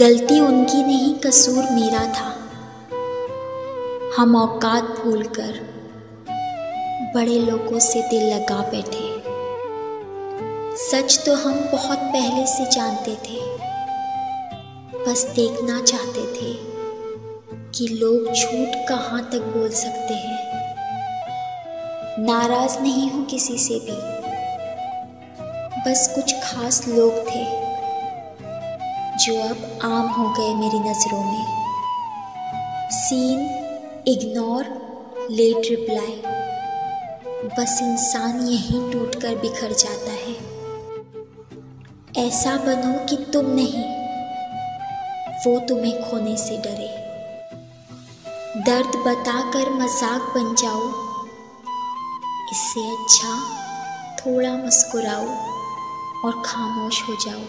गलती उनकी नहीं, कसूर मेरा था। हम औकात भूलकर बड़े लोगों से दिल लगा बैठे। सच तो हम बहुत पहले से जानते थे, बस देखना चाहते थे कि लोग झूठ कहाँ तक बोल सकते हैं। नाराज नहीं हूँ किसी से भी, बस कुछ खास लोग थे जो अब आम हो गए मेरी नज़रों में। सीन, इग्नोर, लेट रिप्लाई, बस इंसान यहीं टूटकर बिखर जाता है। ऐसा बनो कि तुम नहीं, वो तुम्हें खोने से डरे। दर्द बताकर मजाक बन जाओ, इससे अच्छा थोड़ा मुस्कुराओ और खामोश हो जाओ।